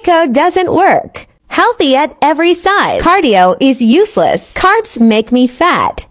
Keto doesn't work. Healthy at every size. Cardio is useless. Carbs make me fat.